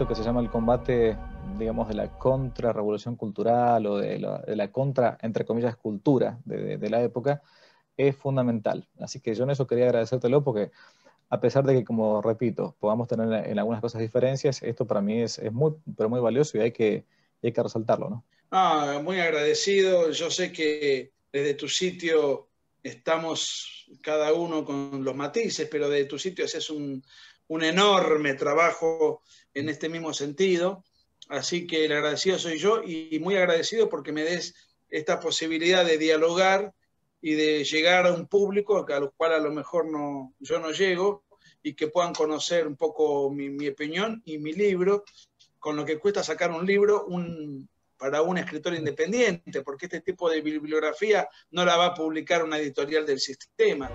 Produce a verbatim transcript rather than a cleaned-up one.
esto que se llama el combate, digamos, de la contrarrevolución cultural o de la, de la contra, entre comillas, cultura de, de, de la época, es fundamental. Así que yo en eso quería agradecértelo porque, a pesar de que, como repito, podamos tener en algunas cosas diferencias, esto para mí es, es muy, pero muy valioso y hay que, hay que resaltarlo, ¿no? Ah, muy agradecido. Yo sé que desde tu sitio estamos cada uno con los matices, pero desde tu sitio haces un, un enorme trabajo en este mismo sentido. Así que el agradecido soy yo y muy agradecido porque me des esta posibilidad de dialogar y de llegar a un público al cual a lo mejor no, yo no llego y que puedan conocer un poco mi, mi opinión y mi libro, con lo que cuesta sacar un libro un, para un escritor independiente, porque este tipo de bibliografía no la va a publicar una editorial del sistema.